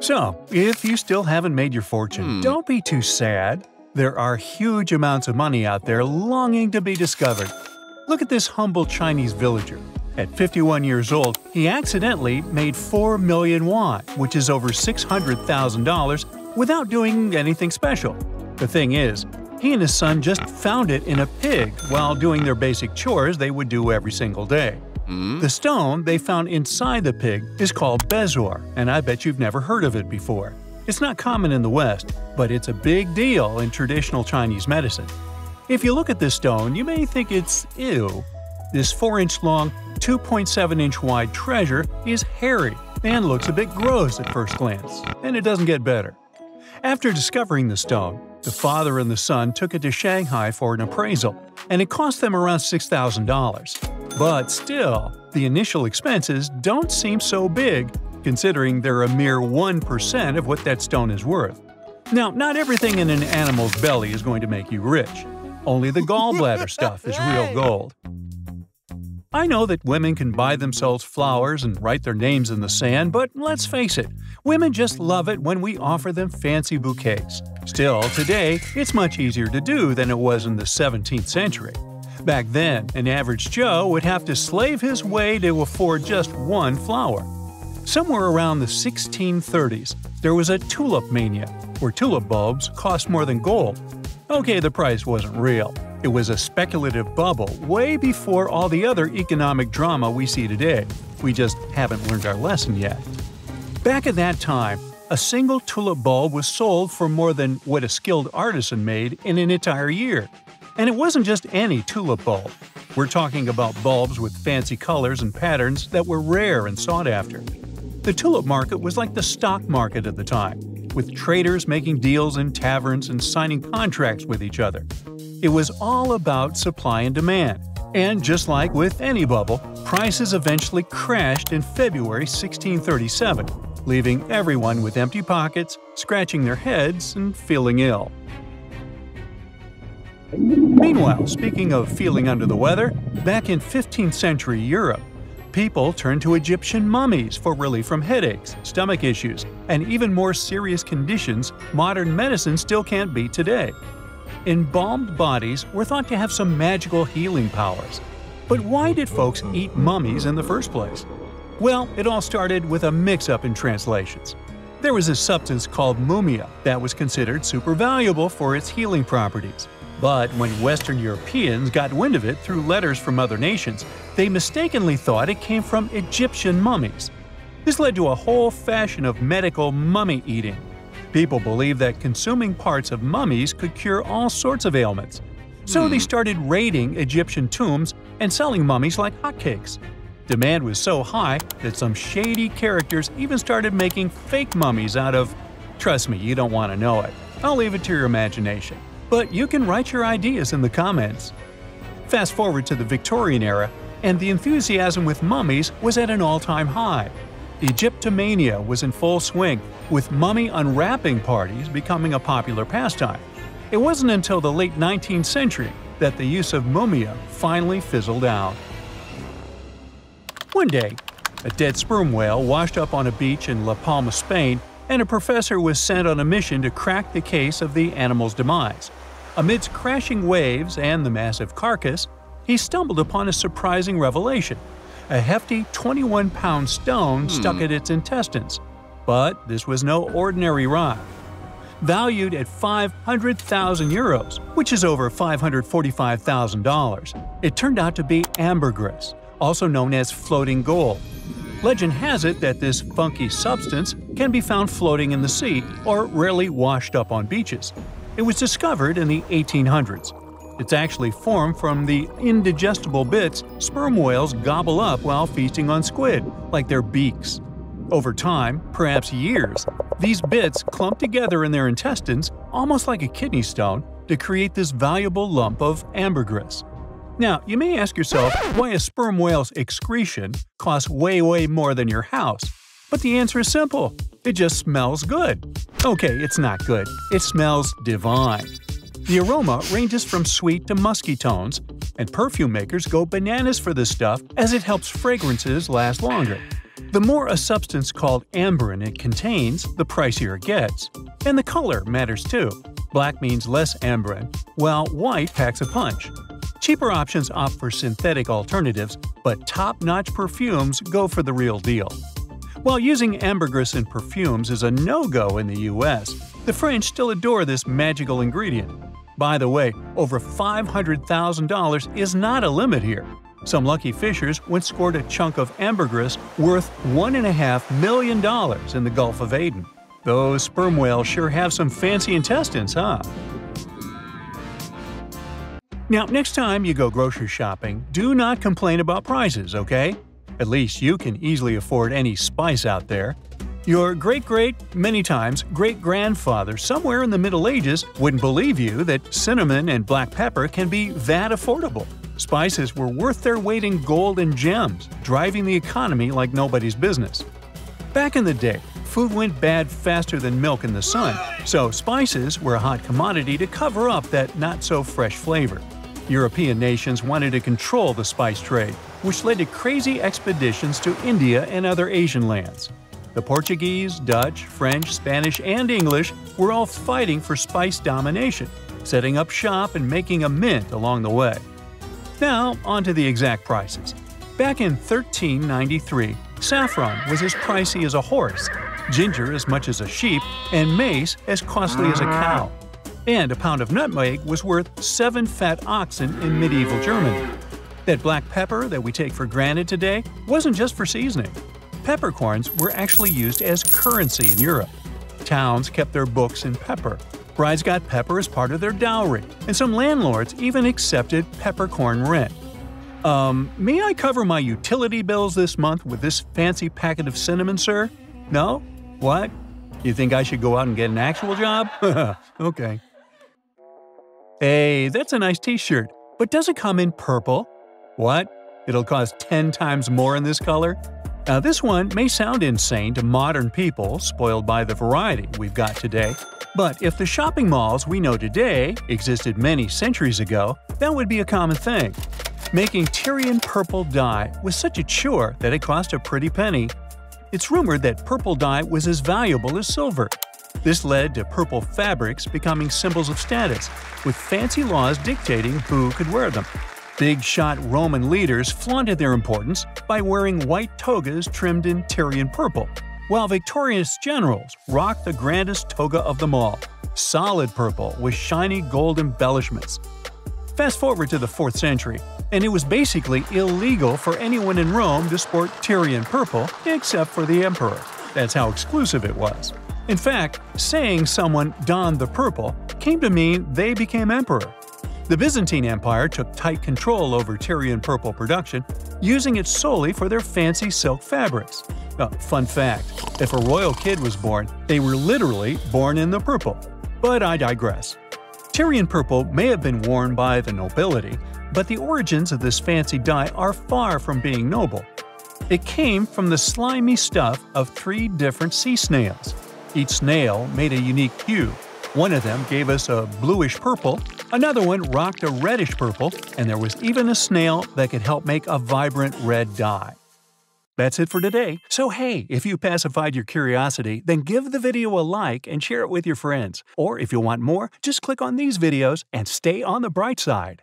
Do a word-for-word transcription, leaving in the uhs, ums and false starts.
So, if you still haven't made your fortune, hmm. don't be too sad. There are huge amounts of money out there longing to be discovered. Look at this humble Chinese villager. At fifty-one years old, he accidentally made four million won, which is over six hundred thousand dollars, without doing anything special. The thing is, he and his son just found it in a pig while doing their basic chores they would do every single day. Mm? The stone they found inside the pig is called bezoar, and I bet you've never heard of it before. It's not common in the West, but it's a big deal in traditional Chinese medicine. If you look at this stone, you may think it's ew. This four inch long, two point seven inch wide treasure is hairy and looks a bit gross at first glance, and it doesn't get better. After discovering the stone, the father and the son took it to Shanghai for an appraisal, and it cost them around six thousand dollars. But still, the initial expenses don't seem so big, considering they're a mere one percent of what that stone is worth. Now, not everything in an animal's belly is going to make you rich. Only the gallbladder stuff is real gold. I know that women can buy themselves flowers and write their names in the sand, but let's face it, women just love it when we offer them fancy bouquets. Still, today, it's much easier to do than it was in the seventeenth century. Back then, an average Joe would have to slave his way to afford just one flower. Somewhere around the sixteen thirties, there was a tulip mania, where tulip bulbs cost more than gold. Okay, the price wasn't real. It was a speculative bubble way before all the other economic drama we see today. We just haven't learned our lesson yet. Back at that time, a single tulip bulb was sold for more than what a skilled artisan made in an entire year. And it wasn't just any tulip bulb. We're talking about bulbs with fancy colors and patterns that were rare and sought after. The tulip market was like the stock market at the time, with traders making deals in taverns and signing contracts with each other. It was all about supply and demand, and just like with any bubble, prices eventually crashed in February sixteen thirty-seven, leaving everyone with empty pockets, scratching their heads, and feeling ill. Meanwhile, speaking of feeling under the weather, back in fifteenth century Europe, people turned to Egyptian mummies for relief from headaches, stomach issues, and even more serious conditions modern medicine still can't beat today. Embalmed bodies were thought to have some magical healing powers. But why did folks eat mummies in the first place? Well, it all started with a mix-up in translations. There was a substance called mumia that was considered super valuable for its healing properties. But when Western Europeans got wind of it through letters from other nations, they mistakenly thought it came from Egyptian mummies. This led to a whole fashion of medical mummy eating. People believed that consuming parts of mummies could cure all sorts of ailments. So they started raiding Egyptian tombs and selling mummies like hotcakes. Demand was so high that some shady characters even started making fake mummies out of… Trust me, you don't want to know it. I'll leave it to your imagination. But you can write your ideas in the comments. Fast forward to the Victorian era, and the enthusiasm with mummies was at an all-time high. Egyptomania was in full swing, with mummy unwrapping parties becoming a popular pastime. It wasn't until the late nineteenth century that the use of mumia finally fizzled out. One day, a dead sperm whale washed up on a beach in La Palma, Spain, and a professor was sent on a mission to crack the case of the animal's demise. Amidst crashing waves and the massive carcass, he stumbled upon a surprising revelation. A hefty twenty-one pound stone stuck at its intestines. But this was no ordinary rock. Valued at five hundred thousand euros, which is over five hundred forty-five thousand dollars, it turned out to be ambergris, also known as floating gold. Legend has it that this funky substance can be found floating in the sea or rarely washed up on beaches. It was discovered in the eighteen hundreds. It's actually formed from the indigestible bits sperm whales gobble up while feasting on squid, like their beaks. Over time, perhaps years, these bits clump together in their intestines, almost like a kidney stone, to create this valuable lump of ambergris. Now, you may ask yourself why a sperm whale's excretion costs way, way more than your house. But the answer is simple. It just smells good. Okay, it's not good. It smells divine. The aroma ranges from sweet to musky tones, and perfume makers go bananas for this stuff as it helps fragrances last longer. The more a substance called amberin it contains, the pricier it gets. And the color matters too. Black means less amberin, while white packs a punch. Cheaper options opt for synthetic alternatives, but top-notch perfumes go for the real deal. While using ambergris in perfumes is a no-go in the U S, the French still adore this magical ingredient. By the way, over five hundred thousand dollars is not a limit here. Some lucky fishers once scored a chunk of ambergris worth one point five million dollars in the Gulf of Aden. Those sperm whales sure have some fancy intestines, huh? Now, next time you go grocery shopping, do not complain about prices, okay? At least you can easily afford any spice out there. Your great-great, many times, great-grandfather somewhere in the Middle Ages wouldn't believe you that cinnamon and black pepper can be that affordable. Spices were worth their weight in gold and gems, driving the economy like nobody's business. Back in the day, food went bad faster than milk in the sun, so spices were a hot commodity to cover up that not-so-fresh flavor. European nations wanted to control the spice trade, which led to crazy expeditions to India and other Asian lands. The Portuguese, Dutch, French, Spanish, and English were all fighting for spice domination, setting up shop and making a mint along the way. Now, on to the exact prices. Back in thirteen ninety-three, saffron was as pricey as a horse, ginger as much as a sheep, and mace as costly as a cow. And a pound of nutmeg was worth seven fat oxen in medieval Germany. That black pepper that we take for granted today wasn't just for seasoning. Peppercorns were actually used as currency in Europe. Towns kept their books in pepper. Brides got pepper as part of their dowry, and some landlords even accepted peppercorn rent. Um, may I cover my utility bills this month with this fancy packet of cinnamon, sir? No? What? You think I should go out and get an actual job? Okay. Hey, that's a nice t-shirt, but does it come in purple? What? It'll cost ten times more in this color? Now, this one may sound insane to modern people, spoiled by the variety we've got today, but if the shopping malls we know today existed many centuries ago, that would be a common thing. Making Tyrian purple dye was such a chore that it cost a pretty penny. It's rumored that purple dye was as valuable as silver. This led to purple fabrics becoming symbols of status, with fancy laws dictating who could wear them. Big-shot Roman leaders flaunted their importance by wearing white togas trimmed in Tyrian purple, while victorious generals rocked the grandest toga of them all – solid purple with shiny gold embellishments. Fast forward to the fourth century, and it was basically illegal for anyone in Rome to sport Tyrian purple except for the emperor. That's how exclusive it was. In fact, saying someone donned the purple came to mean they became emperor. The Byzantine Empire took tight control over Tyrian purple production, using it solely for their fancy silk fabrics. Uh, fun fact, if a royal kid was born, they were literally born in the purple. But I digress. Tyrian purple may have been worn by the nobility, but the origins of this fancy dye are far from being noble. It came from the slimy stuff of three different sea snails. Each snail made a unique hue. One of them gave us a bluish purple, another one rocked a reddish purple, and there was even a snail that could help make a vibrant red dye. That's it for today. So hey, if you pacified your curiosity, then give the video a like and share it with your friends. Or if you want more, just click on these videos and stay on the bright side.